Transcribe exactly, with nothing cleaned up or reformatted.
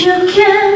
you can.